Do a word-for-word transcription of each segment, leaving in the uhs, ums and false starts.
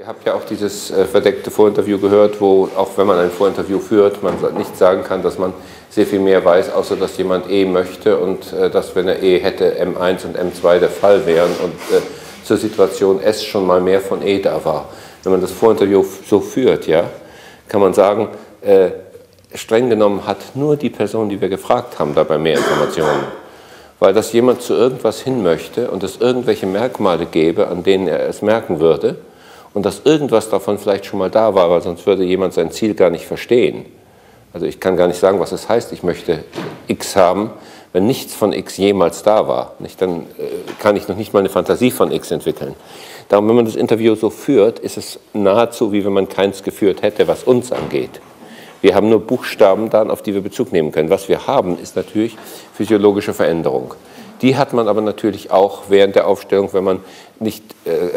Ihr habt ja auch dieses äh, verdeckte Vorinterview gehört, wo auch wenn man ein Vorinterview führt, man nicht sagen kann, dass man sehr viel mehr weiß, außer dass jemand E möchte und äh, dass, wenn er E hätte, M eins und M zwei der Fall wären und äh, zur Situation S schon mal mehr von E da war. Wenn man das Vorinterview so führt, ja, kann man sagen, äh, streng genommen hat nur die Person, die wir gefragt haben, dabei mehr Informationen. Weil dass jemand zu irgendwas hin möchte und es irgendwelche Merkmale gäbe, an denen er es merken würde, und dass irgendwas davon vielleicht schon mal da war, weil sonst würde jemand sein Ziel gar nicht verstehen. Also ich kann gar nicht sagen, was es heißt, ich möchte X haben, wenn nichts von X jemals da war. Nicht? Dann kann ich noch nicht mal eine Fantasie von X entwickeln. Darum, wenn man das Interview so führt, ist es nahezu, wie wenn man keins geführt hätte, was uns angeht. Wir haben nur Buchstaben dann, auf die wir Bezug nehmen können. Was wir haben, ist natürlich physiologische Veränderung. Die hat man aber natürlich auch während der Aufstellung, wenn man nicht,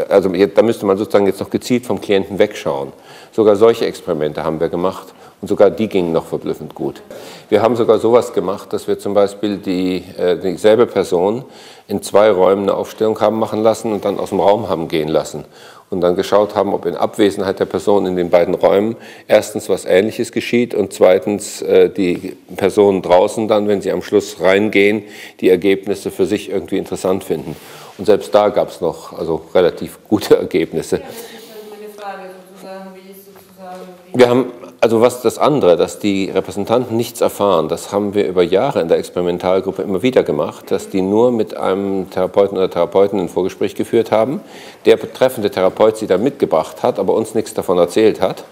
also da müsste man sozusagen jetzt noch gezielt vom Klienten wegschauen. Sogar solche Experimente haben wir gemacht und sogar die gingen noch verblüffend gut. Wir haben sogar sowas gemacht, dass wir zum Beispiel die, dieselbe Person in zwei Räumen eine Aufstellung haben machen lassen und dann aus dem Raum haben gehen lassen. Und dann geschaut haben, ob in Abwesenheit der Person in den beiden Räumen erstens was Ähnliches geschieht und zweitens äh, die Personen draußen dann, wenn sie am Schluss reingehen, die Ergebnisse für sich irgendwie interessant finden. Und selbst da gab es noch also relativ gute Ergebnisse. Ja, das ist meine Frage, sozusagen, wie ist sozusagen wie wir haben, also was das andere, dass die Repräsentanten nichts erfahren, das haben wir über Jahre in der Experimentalgruppe immer wieder gemacht, dass die nur mit einem Therapeuten oder Therapeutin ein Vorgespräch geführt haben, der betreffende Therapeut sie dann mitgebracht hat, aber uns nichts davon erzählt hat.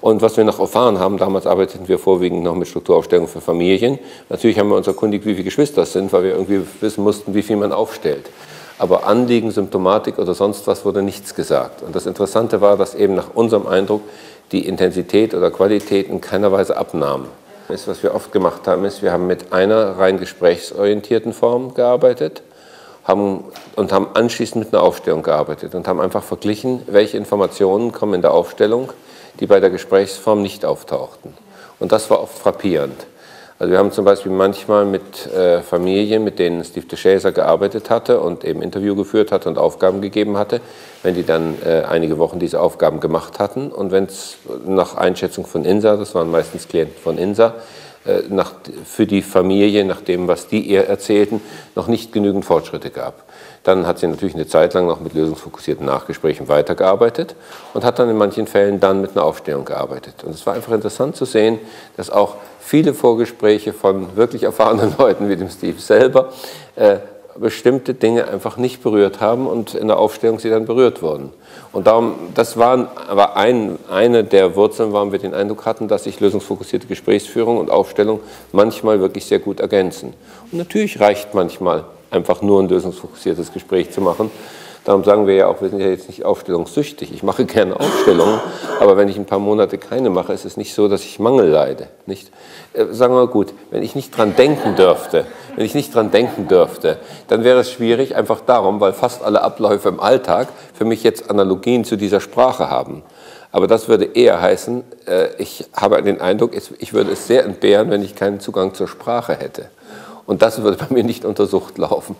Und was wir noch erfahren haben, damals arbeiteten wir vorwiegend noch mit Strukturaufstellungen für Familien. Natürlich haben wir uns erkundigt, wie viele Geschwister es sind, weil wir irgendwie wissen mussten, wie viel man aufstellt. Aber Anliegen, Symptomatik oder sonst was wurde nichts gesagt. Und das Interessante war, dass eben nach unserem Eindruck die Intensität oder Qualität in keiner Weise abnahm. Das, was wir oft gemacht haben, ist, wir haben mit einer rein gesprächsorientierten Form gearbeitet haben, und haben anschließend mit einer Aufstellung gearbeitet und haben einfach verglichen, welche Informationen kommen in der Aufstellung, die bei der Gesprächsform nicht auftauchten. Und das war oft frappierend. Also wir haben zum Beispiel manchmal mit äh, Familien, mit denen Steve de Shazer gearbeitet hatte und eben Interview geführt hatte und Aufgaben gegeben hatte, wenn die dann äh, einige Wochen diese Aufgaben gemacht hatten und wenn es nach Einschätzung von INSA, das waren meistens Klienten von INSA, äh, nach, für die Familie, nach dem, was die ihr erzählten, noch nicht genügend Fortschritte gab. Dann hat sie natürlich eine Zeit lang noch mit lösungsfokussierten Nachgesprächen weitergearbeitet und hat dann in manchen Fällen dann mit einer Aufstellung gearbeitet. Und es war einfach interessant zu sehen, dass auch viele Vorgespräche von wirklich erfahrenen Leuten wie dem Steve selber äh, bestimmte Dinge einfach nicht berührt haben und in der Aufstellung sie dann berührt wurden. Und darum, das waren, war ein, eine der Wurzeln, warum wir den Eindruck hatten, dass sich lösungsfokussierte Gesprächsführung und Aufstellung manchmal wirklich sehr gut ergänzen. Und natürlich reicht manchmal einfach nur ein lösungsfokussiertes Gespräch zu machen. Darum sagen wir ja auch, wir sind ja jetzt nicht aufstellungssüchtig. Ich mache gerne Aufstellungen, aber wenn ich ein paar Monate keine mache, ist es nicht so, dass ich Mangel leide. Nicht? Äh, sagen wir mal gut, wenn ich nicht dran denken dürfte, wenn ich nicht dran denken dürfte, dann wäre es schwierig, einfach darum, weil fast alle Abläufe im Alltag für mich jetzt Analogien zu dieser Sprache haben. Aber das würde eher heißen, äh, ich habe den Eindruck, ich würde es sehr entbehren, wenn ich keinen Zugang zur Sprache hätte. Und das würde bei mir nicht unter Sucht laufen.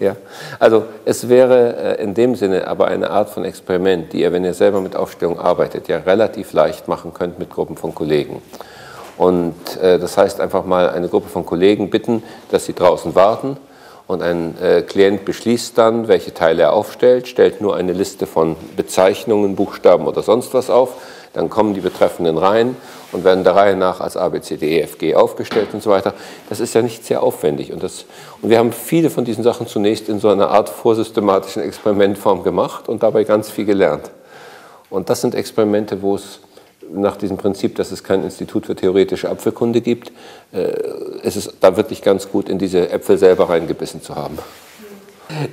Ja, also es wäre in dem Sinne aber eine Art von Experiment, die ihr, wenn ihr selber mit Aufstellung arbeitet, ja relativ leicht machen könnt mit Gruppen von Kollegen. Und äh, das heißt einfach mal eine Gruppe von Kollegen bitten, dass sie draußen warten und ein äh, Klient beschließt dann, welche Teile er aufstellt, stellt nur eine Liste von Bezeichnungen, Buchstaben oder sonst was auf, dann kommen die betreffenden rein und werden der Reihe nach als A, B, C, D, E, F, G aufgestellt und so weiter. Das ist ja nicht sehr aufwendig. Und, das, und wir haben viele von diesen Sachen zunächst in so einer Art vorsystematischen Experimentform gemacht und dabei ganz viel gelernt. Und das sind Experimente, wo es nach diesem Prinzip, dass es kein Institut für theoretische Apfelkunde gibt, äh, ist es da wirklich ganz gut, in diese Äpfel selber reingebissen zu haben.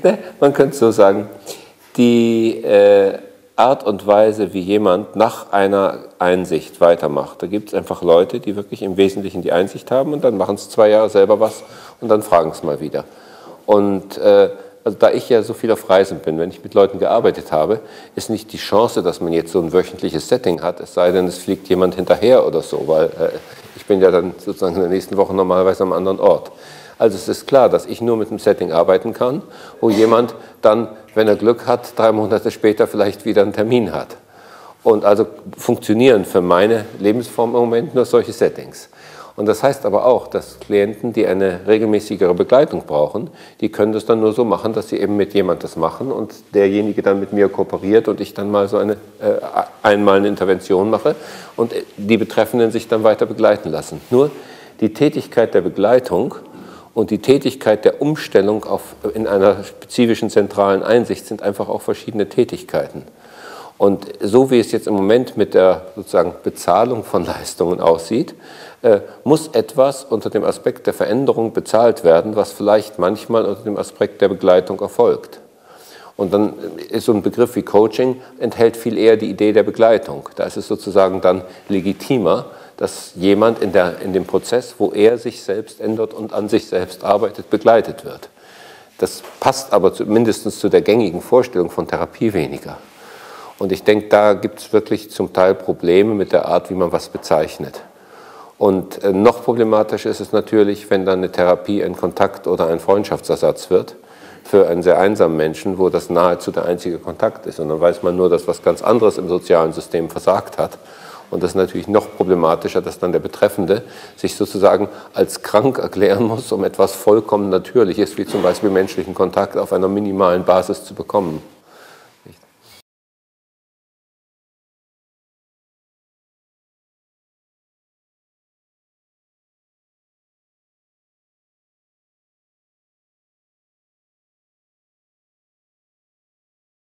Ne? Man könnte so sagen, die äh, Art und Weise, wie jemand nach einer Einsicht weitermacht. Da gibt es einfach Leute, die wirklich im Wesentlichen die Einsicht haben und dann machen es zwei Jahre selber was und dann fragen es mal wieder. Und äh, also da ich ja so viel auf Reisen bin, wenn ich mit Leuten gearbeitet habe, ist nicht die Chance, dass man jetzt so ein wöchentliches Setting hat, es sei denn, es fliegt jemand hinterher oder so, weil äh, ich bin ja dann sozusagen in der nächsten Woche normalerweise am anderen Ort. Also es ist klar, dass ich nur mit einem Setting arbeiten kann, wo jemand dann, wenn er Glück hat, drei Monate später vielleicht wieder einen Termin hat. Und also funktionieren für meine Lebensform im Moment nur solche Settings. Und das heißt aber auch, dass Klienten, die eine regelmäßigere Begleitung brauchen, die können das dann nur so machen, dass sie eben mit jemandem das machen und derjenige dann mit mir kooperiert und ich dann mal so eine äh, einmal eine Intervention mache und die Betreffenden sich dann weiter begleiten lassen. Nur die Tätigkeit der Begleitung und die Tätigkeit der Umstellung auf, in einer spezifischen zentralen Einsicht sind einfach auch verschiedene Tätigkeiten. Und so wie es jetzt im Moment mit der sozusagen Bezahlung von Leistungen aussieht, äh, muss etwas unter dem Aspekt der Veränderung bezahlt werden, was vielleicht manchmal unter dem Aspekt der Begleitung erfolgt. Und dann ist so ein Begriff wie Coaching, enthält viel eher die Idee der Begleitung. Da ist es sozusagen dann legitimer, dass jemand in, der, in dem Prozess, wo er sich selbst ändert und an sich selbst arbeitet, begleitet wird. Das passt aber mindestens zu der gängigen Vorstellung von Therapie weniger. Und ich denke, da gibt es wirklich zum Teil Probleme mit der Art, wie man was bezeichnet. Und noch problematischer ist es natürlich, wenn dann eine Therapie ein Kontakt- oder ein Freundschaftsersatz wird für einen sehr einsamen Menschen, wo das nahezu der einzige Kontakt ist. Und dann weiß man nur, dass was ganz anderes im sozialen System versagt hat. Und das ist natürlich noch problematischer, dass dann der Betreffende sich sozusagen als krank erklären muss, um etwas vollkommen Natürliches, wie zum Beispiel menschlichen Kontakt auf einer minimalen Basis zu bekommen.